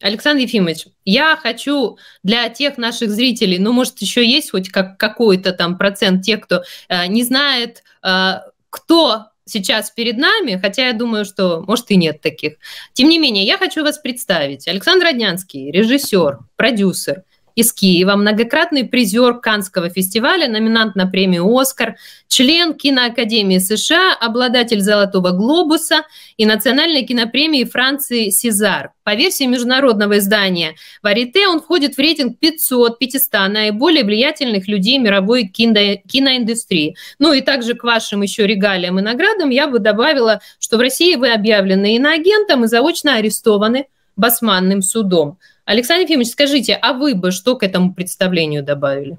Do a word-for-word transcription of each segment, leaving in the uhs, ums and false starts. Александр Ефимович, я хочу для тех наших зрителей, ну, может, еще есть хоть как, какой-то там процент тех, кто э, не знает, э, кто сейчас перед нами, хотя я думаю, что, может, и нет таких. Тем не менее, я хочу вас представить. Александр Роднянский, режиссер, продюсер из Киева, многократный призер Каннского фестиваля, номинант на премию «Оскар», член Киноакадемии США, обладатель «Золотого глобуса» и национальной кинопремии Франции «Сезар». По версии международного издания «Варите» он входит в рейтинг пятьсот пятьсот наиболее влиятельных людей мировой кино, киноиндустрии. Ну и также к вашим еще регалиям и наградам я бы добавила, что в России вы объявлены иноагентом и заочно арестованы Басманным судом. Александр Ефимович, скажите, а вы бы что к этому представлению добавили?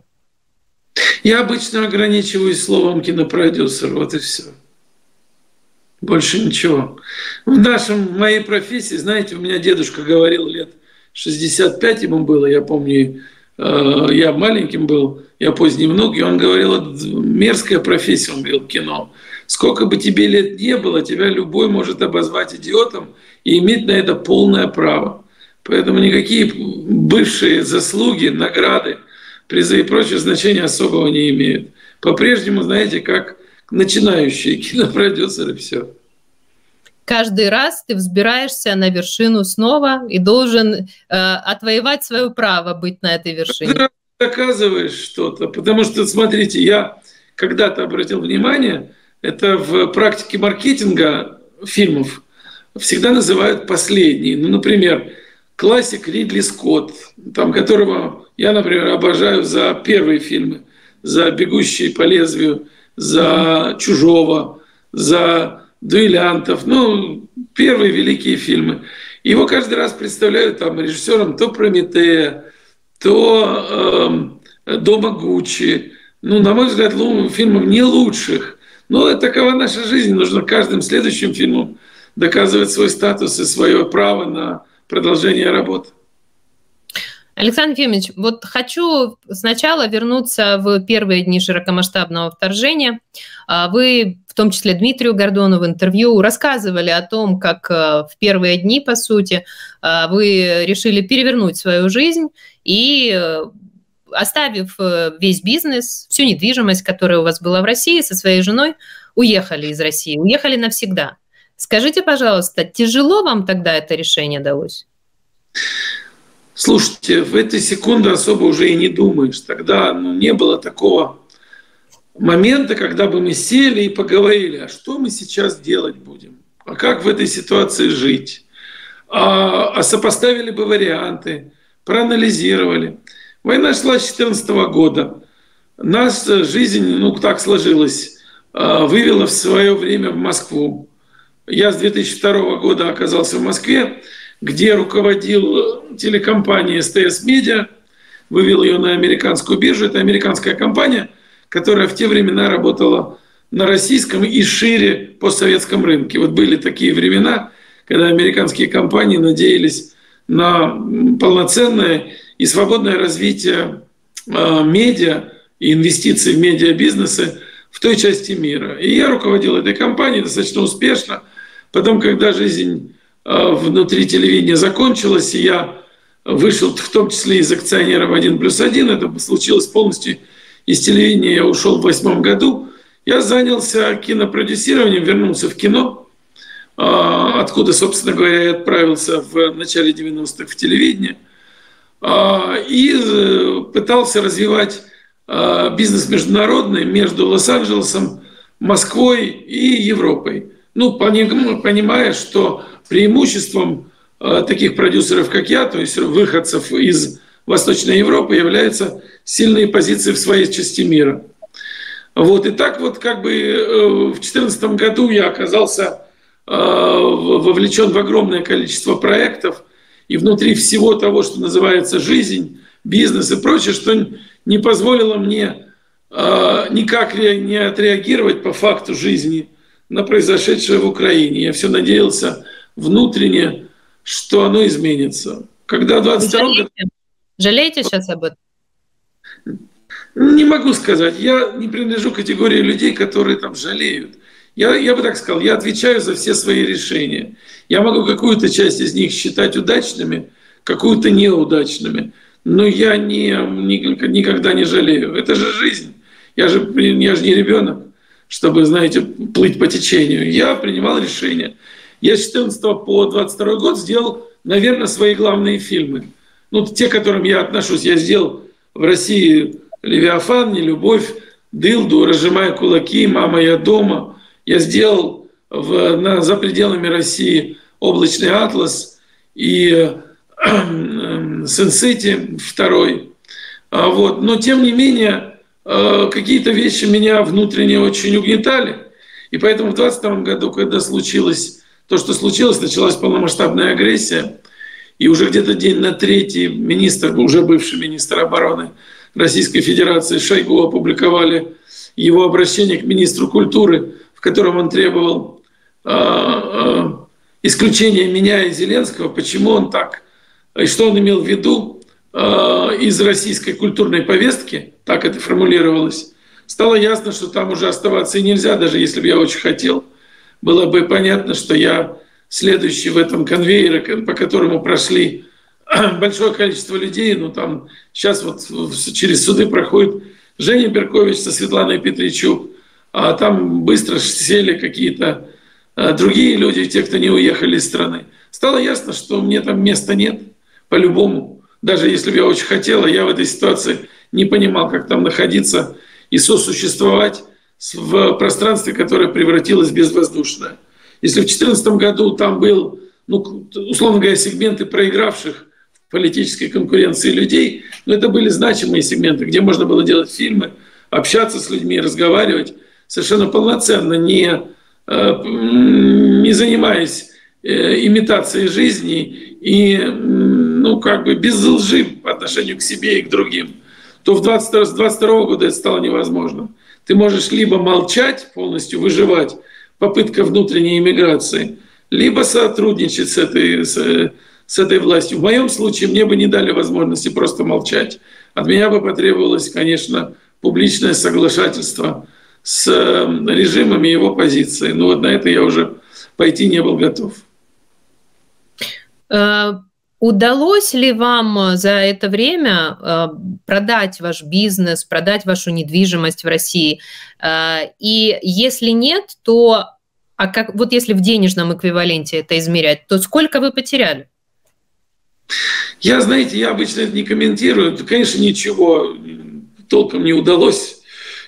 Я обычно ограничиваюсь словом кинопродюсер, вот и все. Больше ничего. В нашем, в моей профессии, знаете, у меня дедушка говорил, лет шестьдесят пять ему было, я помню, я маленьким был, я поздний внук, и он говорил, мерзкая профессия, он говорил, кино. Сколько бы тебе лет не было, тебя любой может обозвать идиотом и иметь на это полное право. Поэтому никакие бывшие заслуги, награды, призы и прочее значения особого не имеют. По-прежнему, знаете, как начинающие кинопродюсеры, все. Каждый раз ты взбираешься на вершину снова и должен э, отвоевать свое право быть на этой вершине. Ты доказываешь что-то, потому что, смотрите, я когда-то обратил внимание, это в практике маркетинга фильмов всегда называют последние. Ну, например, классик Ридли Скотт, там, которого я, например, обожаю за первые фильмы, за «Бегущий по лезвию», за «Чужого», за «Дуэлянтов». Ну, первые великие фильмы. Его каждый раз представляют там режиссером то «Прометея», то э, «Дома Гуччи». Ну, на мой взгляд, фильмов не лучших. Но такова наша жизнь. Нужно каждым следующим фильмом доказывать свой статус и свое право на продолжение работы. Александр Ефимович, вот хочу сначала вернуться в первые дни широкомасштабного вторжения. Вы, в том числе Дмитрию Гордону, в интервью рассказывали о том, как в первые дни, по сути, вы решили перевернуть свою жизнь и, оставив весь бизнес, всю недвижимость, которая у вас была в России, со своей женой, уехали из России, уехали навсегда. Скажите, пожалуйста, тяжело вам тогда это решение далось? Слушайте, в эти секунды особо уже и не думаешь. Тогда ну, не было такого момента, когда бы мы сели и поговорили, а что мы сейчас делать будем, а как в этой ситуации жить, а, а сопоставили бы варианты, проанализировали. Война шла с две тысячи четырнадцатого года. Наша жизнь, ну так сложилась, вывела в свое время в Москву. Я с две тысячи второго года оказался в Москве, где руководил телекомпанией эс тэ эс Медиа, вывел ее на американскую биржу. Это американская компания, которая в те времена работала на российском и шире постсоветском рынке. Вот были такие времена, когда американские компании надеялись на полноценное и свободное развитие медиа и инвестиций в медиабизнесы в той части мира. И я руководил этой компанией достаточно успешно. Потом, когда жизнь внутри телевидения закончилась, и я вышел в том числе из акционера в один плюс один, это случилось полностью из телевидения, я ушел в две тысячи восьмом году, я занялся кинопродюсированием, вернулся в кино, откуда, собственно говоря, я отправился в начале девяностых в телевидение, и пытался развивать бизнес международный между Лос-Анджелесом, Москвой и Европой. Ну, понимая, что преимуществом таких продюсеров, как я, то есть выходцев из Восточной Европы, являются сильные позиции в своей части мира. Вот, и так вот как бы в две тысячи четырнадцатом году я оказался вовлечен в огромное количество проектов, и внутри всего того, что называется «жизнь», бизнес и прочее, что не позволило мне э, никак не отреагировать по факту жизни на произошедшее в Украине. Я все надеялся внутренне, что оно изменится. Когда двадцать второго года... Жалеете сейчас об этом? Не могу сказать. Я не принадлежу к категории людей, которые там жалеют. Я, я бы так сказал, я отвечаю за все свои решения. Я могу какую-то часть из них считать удачными, какую-то неудачными. Но я не, никогда не жалею. Это же жизнь. Я же, я же не ребенок, чтобы, знаете, плыть по течению. Я принимал решения. Я с четырнадцатого по двадцать второй год сделал, наверное, свои главные фильмы. Ну, те, к которым я отношусь. Я сделал в России «Левиафан», «Нелюбовь», «Дылду», «Разжимая кулаки», «Мама, я дома». Я сделал в, на, за пределами России «Облачный атлас» и «Сэн-сити» второй. А вот. Но, тем не менее, какие-то вещи меня внутренне очень угнетали. И поэтому в двадцать втором году, когда случилось то, что случилось, началась полномасштабная агрессия. И уже где-то день на третий министр, уже бывший министр обороны Российской Федерации Шойгу, опубликовали его обращение к министру культуры, в котором он требовал э, э, исключения меня и Зеленского. Почему он так? И что он имел в виду? Э, из российской культурной повестки, так это формулировалось, стало ясно, что там уже оставаться и нельзя, даже если бы я очень хотел. Было бы понятно, что я следующий в этом конвейере, по которому прошли большое количество людей. Ну, там сейчас вот через суды проходит Женя Беркович со Светланой Петричук, а там быстро сели какие-то другие люди, те, кто не уехали из страны. Стало ясно, что мне там места нет по-любому. Даже если бы я очень хотела, я в этой ситуации не понимал, как там находиться и сосуществовать в пространстве, которое превратилось в безвоздушное. Если в две тысячи четырнадцатом году там был, ну, условно говоря, сегменты проигравших в политической конкуренции людей, но это были значимые сегменты, где можно было делать фильмы, общаться с людьми, разговаривать совершенно полноценно, не, не занимаясь имитацией жизни и, ну, как бы без лжи по отношению к себе и к другим, то в двадцать втором году это стало невозможно. Ты можешь либо молчать, полностью выживать, попытка внутренней иммиграции, либо сотрудничать с этой, с, с этой властью. В моем случае мне бы не дали возможности просто молчать. От меня бы потребовалось, конечно, публичное соглашательство с режимом и его позицией. Но вот на это я уже пойти не был готов. Удалось ли вам за это время продать ваш бизнес, продать вашу недвижимость в России? И если нет, то а как, вот если в денежном эквиваленте это измерять, то сколько вы потеряли? Я, знаете, я обычно это не комментирую. Конечно, ничего толком не удалось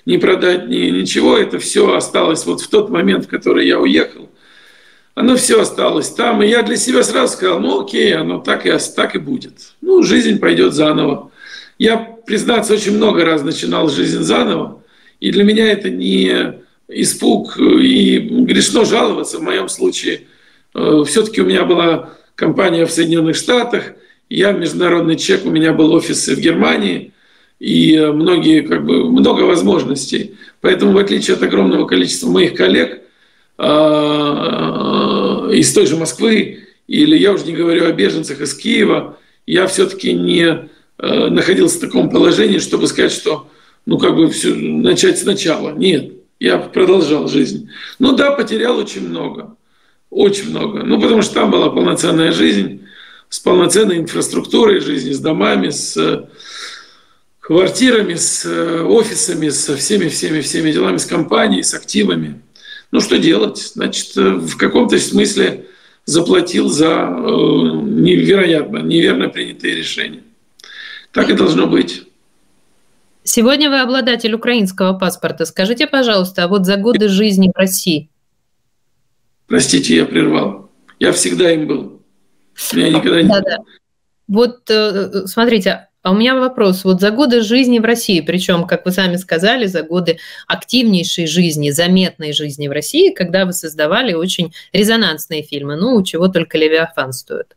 ни продать, ни ничего. Это все осталось вот в тот момент, в который я уехал. Оно все осталось там, и я для себя сразу сказал, ну окей, оно так и, так и будет. Ну, жизнь пойдет заново. Я, признаться, очень много раз начинал жизнь заново, и для меня это не испуг, и грешно жаловаться в моем случае. Все-таки у меня была компания в Соединенных Штатах, я международный чек, у меня был офис в Германии, и многие, как бы, много возможностей. Поэтому, в отличие от огромного количества моих коллег из той же Москвы, или я уже не говорю о беженцах из Киева, я все-таки не э, находился в таком положении, чтобы сказать, что, ну, как бы все, начать сначала. Нет, я продолжал жизнь. Ну да, потерял очень много, очень много. Ну, потому что там была полноценная жизнь, с полноценной инфраструктурой жизни, с домами, с э, квартирами, с э, офисами, со всеми-всеми-всеми делами, с компанией, с активами. Ну, что делать? Значит, в каком-то смысле заплатил за невероятно, неверно принятые решения. Так и должно быть. Сегодня вы обладатель украинского паспорта. Скажите, пожалуйста, а вот за годы жизни в России? Простите, я прервал. Я всегда им был. Я никогда не... Да, да. Вот, смотрите... А у меня вопрос. Вот за годы жизни в России, причем, как вы сами сказали, за годы активнейшей жизни, заметной жизни в России, когда вы создавали очень резонансные фильмы, ну, чего только «Левиафан» стоит.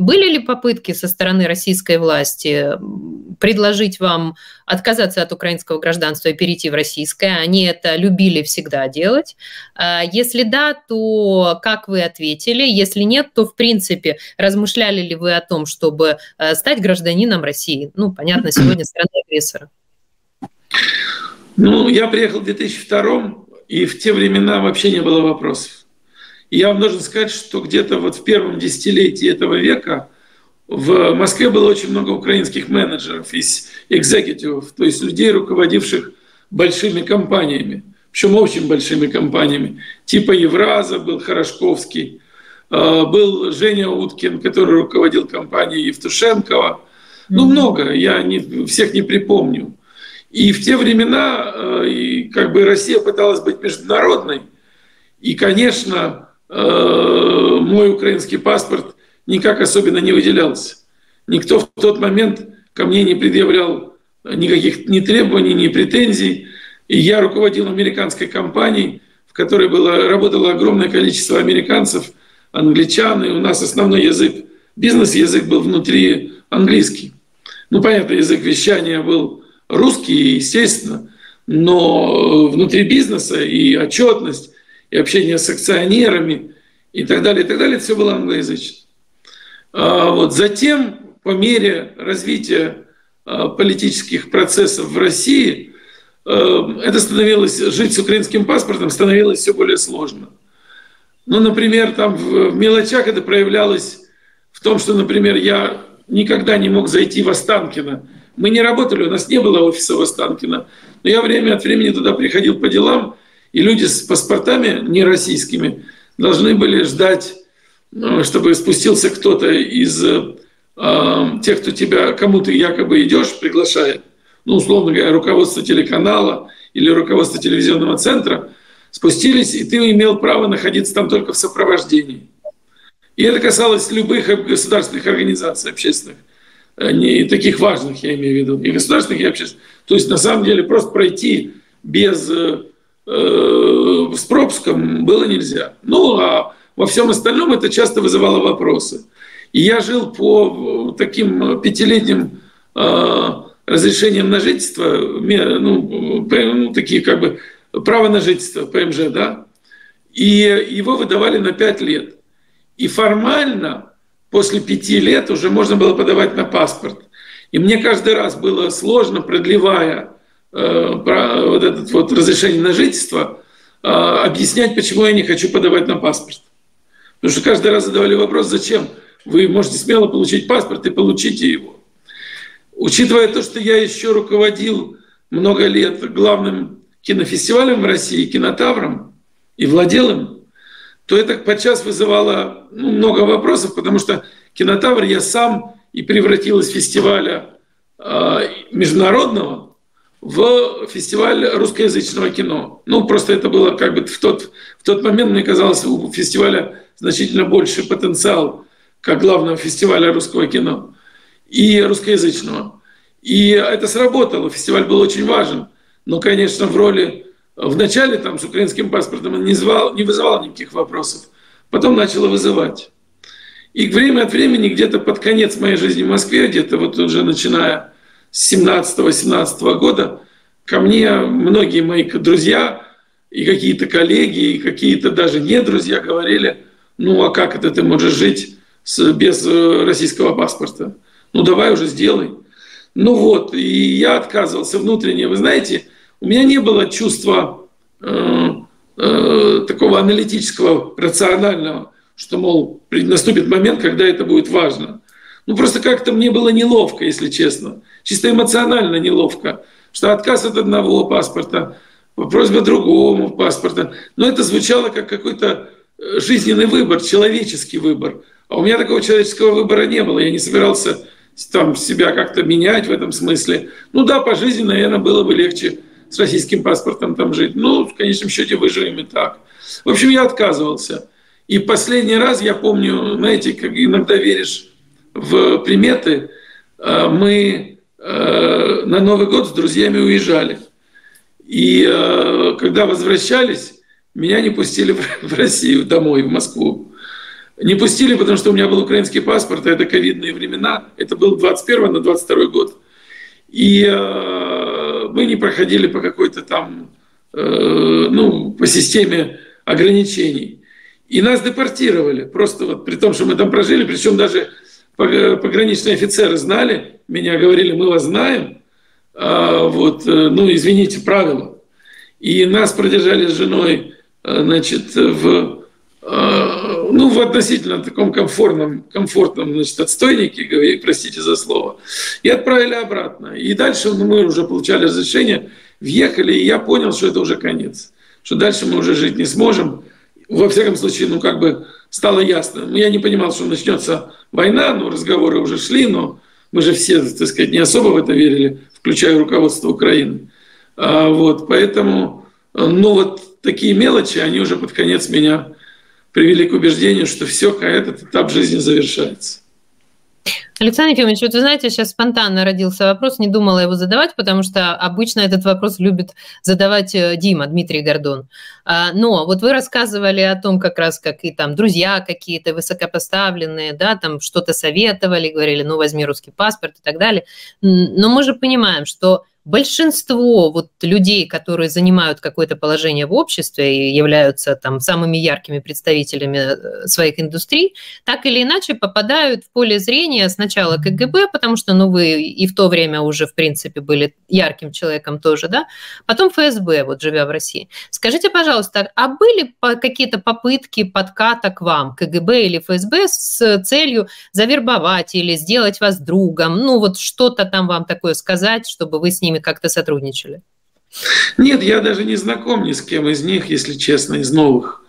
Были ли попытки со стороны российской власти предложить вам отказаться от украинского гражданства и перейти в российское? Они это любили всегда делать. Если да, то как вы ответили? Если нет, то, в принципе, размышляли ли вы о том, чтобы стать гражданином России? Ну, понятно, сегодня страна-агрессора. Ну, я приехал в две тысячи втором, и в те времена вообще не было вопросов. И я вам должен сказать, что где-то вот в первом десятилетии этого века В Москве было очень много украинских менеджеров и экзекутивов, то есть людей, руководивших большими компаниями, причем очень большими компаниями, типа Евраза был Хорошковский, был Женя Уткин, который руководил компанией Евтушенкова. Ну, много, я не, всех не припомню. И в те времена и как бы Россия пыталась быть международной. И, конечно, мой украинский паспорт никак особенно не выделялся. Никто в тот момент ко мне не предъявлял никаких ни требований, ни претензий. И я руководил американской компанией, в которой было, работало огромное количество американцев, англичан, и у нас основной язык, бизнес-язык был внутри английский. Ну, понятно, язык вещания был русский, естественно, но внутри бизнеса и отчетность, и общение с акционерами, и так далее, и так далее, все было англоязычно. Вот. Затем, по мере развития политических процессов в России, это становилось, жить с украинским паспортом становилось все более сложно. Ну, например, там в мелочах это проявлялось в том, что, например, я никогда не мог зайти в Останкино. Мы не работали, у нас не было офиса в Останкино, но я время от времени туда приходил по делам, и люди с паспортами нероссийскими должны были ждать, чтобы спустился кто-то из э, тех, кто тебя, кому ты якобы идешь, приглашает, ну, условно говоря, руководство телеканала или руководство телевизионного центра, спустились, и ты имел право находиться там только в сопровождении. И это касалось любых государственных организаций общественных, не таких важных, я имею в виду, и государственных, и общественных. То есть, на самом деле, просто пройти без, э, с пропуском было нельзя. Ну, а во всем остальном это часто вызывало вопросы. И я жил по таким пятилетним э, разрешениям на жительство, ну, ну, такие как бы право на жительство, ПМЖ, да, и его выдавали на пять лет. И формально после пяти лет уже можно было подавать на паспорт. И мне каждый раз было сложно, продлевая э, про, вот это вот разрешение на жительство, э, объяснять, почему я не хочу подавать на паспорт. Потому что каждый раз задавали вопрос, зачем? Вы можете смело получить паспорт и получите его. Учитывая то, что я еще руководил много лет главным кинофестивалем в России, Кинотавром, и владел им, то это подчас вызывало, ну, много вопросов, потому что Кинотавр я сам и превратил из фестиваля э, международного в фестиваль русскоязычного кино. Ну, просто это было как бы в тот, в тот момент, мне казалось, у фестиваля значительно больше потенциал как главного фестиваля русского кино и русскоязычного. И это сработало, фестиваль был очень важен, но, конечно, в роли... Вначале там с украинским паспортом он не, звал, не вызывал никаких вопросов, потом начало вызывать. И время от времени, где-то под конец моей жизни в Москве, где-то вот уже начиная с семнадцатого-восемнадцатого года, ко мне многие мои друзья и какие-то коллеги, и какие-то даже не друзья говорили, ну а как это ты можешь жить с, без российского паспорта? Ну давай уже сделай. Ну вот, и я отказывался внутренне, вы знаете, у меня не было чувства э, э, такого аналитического, рационального, что, мол, наступит момент, когда это будет важно. Ну, просто как-то мне было неловко, если честно. Чисто эмоционально неловко. Что отказ от одного паспорта, просьба другому паспорта. Но это звучало как какой-то жизненный выбор, человеческий выбор. А у меня такого человеческого выбора не было. Я не собирался там себя как-то менять в этом смысле. Ну да, по жизни, наверное, было бы легче с российским паспортом там жить. Ну, в конечном счете, выживем и так. В общем, я отказывался. И последний раз, я помню, знаете, как иногда веришь в приметы, мы на Новый год с друзьями уезжали. И когда возвращались, меня не пустили в Россию домой, в Москву. Не пустили, потому что у меня был украинский паспорт, а это ковидные времена. Это был двадцать первый на двадцать второй год. И мы не проходили по какой-то там, э, ну, по системе ограничений. И нас депортировали, просто вот при том, что мы там прожили, причем даже пограничные офицеры знали, меня говорили, мы вас знаем, а вот, ну, извините, правила. И нас продержали с женой, значит, в, э, ну, в относительно таком комфортном, комфортном, значит, отстойнике, простите за слово, и отправили обратно. И дальше, ну, мы уже получали разрешение, въехали, и я понял, что это уже конец, что дальше мы уже жить не сможем. Во всяком случае, ну, как бы стало ясно. Я не понимал, что начнется война, но разговоры уже шли, но мы же все, так сказать, не особо в это верили, включая руководство Украины. А, вот, поэтому, ну, вот такие мелочи, они уже под конец меня привели к убеждению, что все, этот этап жизни завершается. Александр Ефимович, вот вы знаете, сейчас спонтанно родился вопрос, не думала его задавать, потому что обычно этот вопрос любит задавать Дима, Дмитрий Гордон. Но вот вы рассказывали о том, как раз, как и там друзья какие-то высокопоставленные, да, там что-то советовали, говорили, ну, возьми русский паспорт и так далее. Но мы же понимаем, что большинство вот людей, которые занимают какое-то положение в обществе и являются там самыми яркими представителями своих индустрий, так или иначе попадают в поле зрения сначала КГБ, потому что, ну, вы и в то время уже, в принципе, были ярким человеком тоже, да, потом ФСБ, вот живя в России. Скажите, пожалуйста, а были какие-то попытки подката к вам, КГБ или ФСБ, с целью завербовать или сделать вас другом, ну, вот что-то там вам такое сказать, чтобы вы с ними как-то сотрудничали? Нет, я даже не знаком ни с кем из них, если честно, из новых.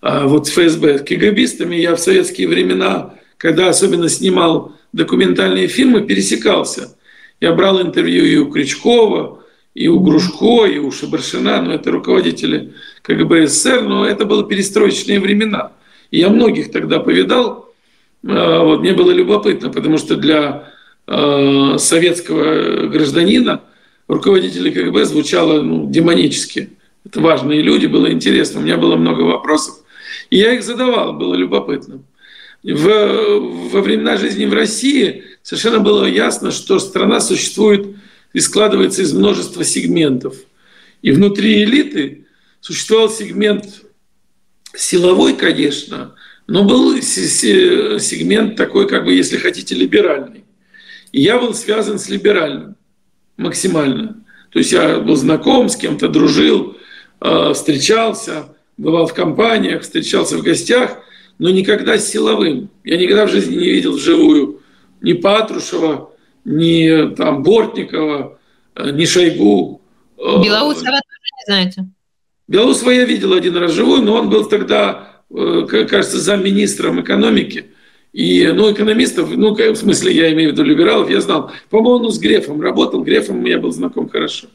А вот с ФСБ, с КГБистами я в советские времена, когда особенно снимал документальные фильмы, пересекался. Я брал интервью и у Крючкова, и у Грушко, и у Шабаршина, но это руководители КГБ СССР, но это были перестроечные времена. И я многих тогда повидал. Вот, мне было любопытно, потому что для советского гражданина руководители КГБ звучало, ну, демонически. Это важные люди, было интересно. У меня было много вопросов. И я их задавал, было любопытно. В, во времена жизни в России совершенно было ясно, что страна существует и складывается из множества сегментов. И внутри элиты существовал сегмент силовой, конечно, но был сегмент такой, как бы, если хотите, либеральный. И я был связан с либеральным максимально. То есть я был знаком, с кем-то дружил, встречался, бывал в компаниях, встречался в гостях, но никогда с силовым. Я никогда в жизни не видел вживую ни Патрушева, ни там Бортникова, ни Шойгу. Белоусова тоже не знаете? Белоусова я видел один раз вживую, но он был тогда, кажется, замминистром экономики. И, ну, экономистов, ну, в смысле, я имею в виду либералов, я знал. По-моему, он с Грефом работал, Грефом я был знаком хорошо.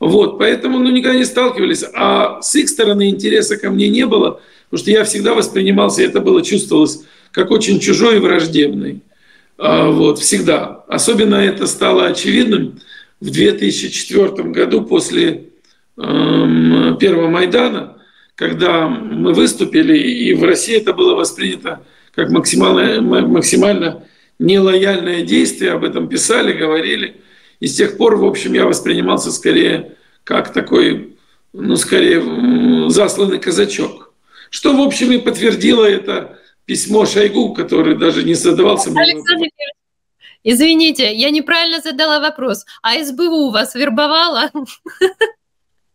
Вот, поэтому, ну, никогда не сталкивались. А с их стороны интереса ко мне не было, потому что я всегда воспринимался, это было, чувствовалось, как очень чужой и враждебный. Вот, всегда. Особенно это стало очевидным в две тысячи четвёртом году после эм, первого Майдана, когда мы выступили, и в России это было воспринято как максимально, максимально нелояльное действие, об этом писали, говорили. И с тех пор, в общем, я воспринимался скорее как такой, ну, скорее засланный казачок. Что, в общем, и подтвердило это письмо Шойгу, который даже не задавался... Александр, извините, я неправильно задала вопрос. А СБУ вас вербовала?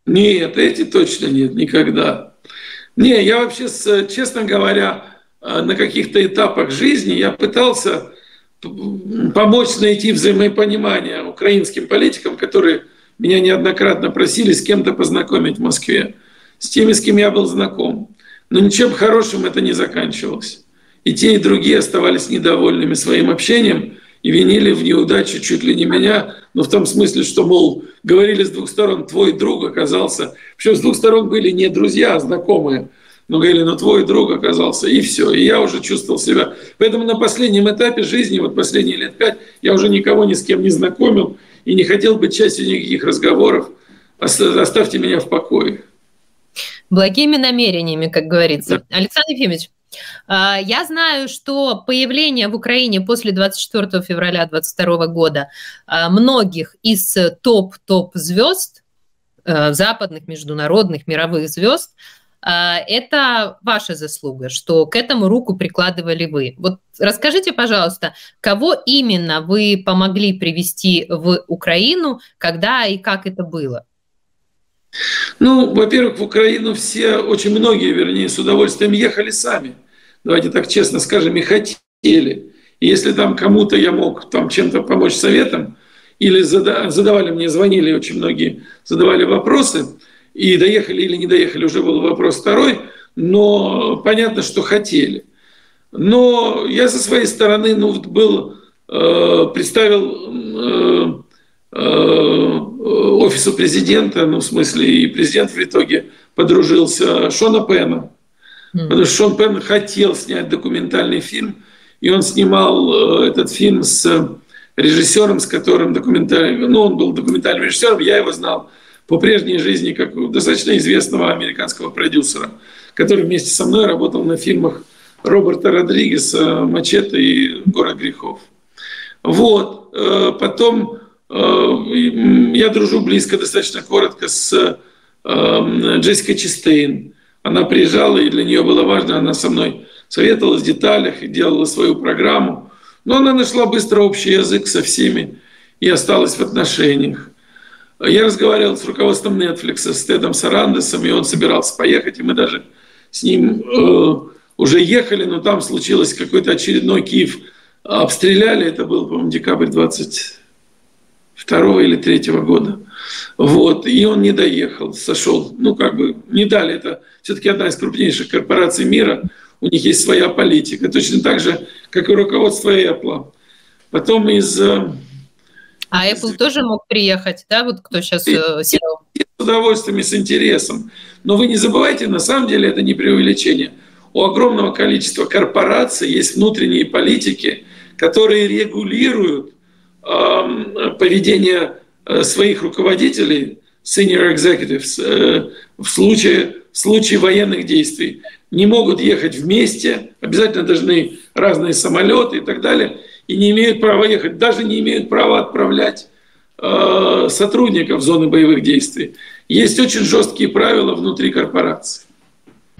Нет, эти точно нет, никогда. Не, я вообще, честно говоря... на каких-то этапах жизни я пытался помочь найти взаимопонимание украинским политикам, которые меня неоднократно просили с кем-то познакомить в Москве, с теми, с кем я был знаком. Но ничем хорошим это не заканчивалось. И те, и другие оставались недовольными своим общением и винили в неудачу чуть ли не меня, но в том смысле, что, мол, говорили с двух сторон, твой друг оказался... Причем с двух сторон были не друзья, а знакомые. Ну, говорили, ну, твой друг оказался, и все. И я уже чувствовал себя. Поэтому на последнем этапе жизни, вот последние лет пять, я уже никого ни с кем не знакомил и не хотел быть частью никаких разговоров. Оставьте меня в покое. Благими намерениями, как говорится. Да. Александр Ефимович, я знаю, что появление в Украине после двадцать четвёртого февраля две тысячи двадцать второго года многих из топ-топ-звезд, западных, международных, мировых звезд, это ваша заслуга, что к этому руку прикладывали вы. Вот расскажите, пожалуйста, кого именно вы помогли привести в Украину, когда и как это было? Ну, во-первых, в Украину все, очень многие, вернее, с удовольствием ехали сами. давайте так честно скажем, и хотели. И если там кому-то я мог там чем-то помочь советом, или задавали мне, звонили очень многие, задавали вопросы, и доехали или не доехали, уже был вопрос второй, но понятно, что хотели. Но я со своей стороны ну, был, э, представил э, э, офису президента, ну в смысле и президент в итоге подружился, Шона Пэна. Mm-hmm. Потому что Шон Пэн хотел снять документальный фильм, и он снимал э, этот фильм с режиссером, с которым документальный, ну он был документальным режиссером, я его знал по прежней жизни как достаточно известного американского продюсера, который вместе со мной работал на фильмах Роберта Родригеса, «Мачете» и «Город грехов». Вот. Потом я дружу близко, достаточно коротко, с Джессикой Честейн. Она приезжала, и для нее было важно, она со мной советовалась в деталях и делала свою программу. Но она нашла быстро общий язык со всеми и осталась в отношениях. Я разговаривал с руководством Netflix, с Тедом Сарандесом, и он собирался поехать, и мы даже с ним э, уже ехали, но там случилось какой-то очередной Киев. Обстреляли, это был, по-моему, декабрь двадцать второго или третьего года. Вот, и он не доехал, сошел. Ну, как бы не дали. Это все-таки одна из крупнейших корпораций мира. У них есть своя политика. Точно так же, как и руководство Apple. Потом из... А Apple тоже мог приехать, да, вот кто сейчас сидел? С удовольствием и с интересом. Но вы не забывайте, на самом деле это не преувеличение. У огромного количества корпораций есть внутренние политики, которые регулируют э, поведение своих руководителей, senior executives, э, в случае, в случае военных действий. Не могут ехать вместе, обязательно должны разные самолеты и так далее. И не имеют права ехать, даже не имеют права отправлять э, сотрудников в зоны боевых действий. Есть очень жесткие правила внутри корпорации.